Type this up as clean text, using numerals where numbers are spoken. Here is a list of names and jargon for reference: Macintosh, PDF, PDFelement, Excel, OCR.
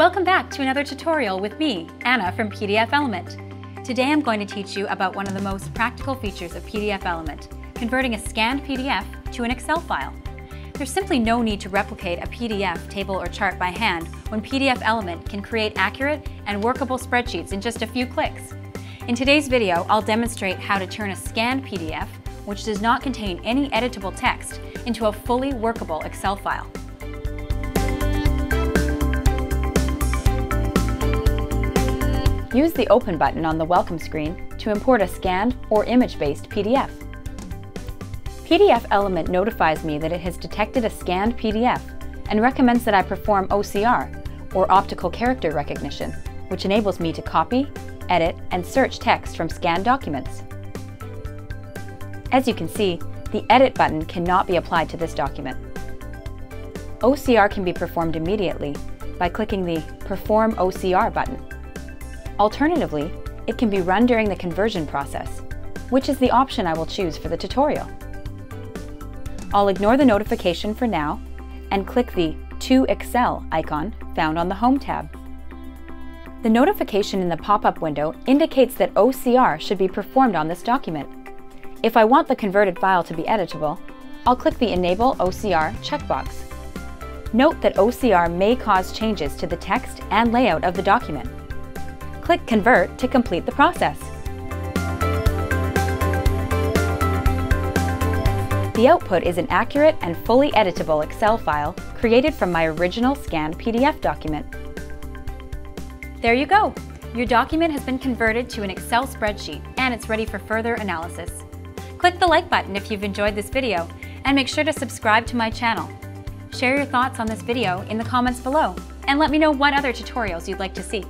Welcome back to another tutorial with me, Anna from PDFelement. Today I'm going to teach you about one of the most practical features of PDFelement, converting a scanned PDF to an Excel file. There's simply no need to replicate a PDF table or chart by hand when PDFelement can create accurate and workable spreadsheets in just a few clicks. In today's video, I'll demonstrate how to turn a scanned PDF, which does not contain any editable text, into a fully workable Excel file. Use the Open button on the Welcome screen to import a scanned or image-based PDF. PDFelement notifies me that it has detected a scanned PDF and recommends that I perform OCR, or optical character recognition, which enables me to copy, edit, and search text from scanned documents. As you can see, the Edit button cannot be applied to this document. OCR can be performed immediately by clicking the Perform OCR button. Alternatively, it can be run during the conversion process, which is the option I will choose for the tutorial. I'll ignore the notification for now and click the To Excel icon found on the Home tab. The notification in the pop-up window indicates that OCR should be performed on this document. If I want the converted file to be editable, I'll click the Enable OCR checkbox. Note that OCR may cause changes to the text and layout of the document. Click Convert to complete the process. The output is an accurate and fully editable Excel file created from my original scanned PDF document. There you go! Your document has been converted to an Excel spreadsheet and it's ready for further analysis. Click the like button if you've enjoyed this video and make sure to subscribe to my channel. Share your thoughts on this video in the comments below and let me know what other tutorials you'd like to see.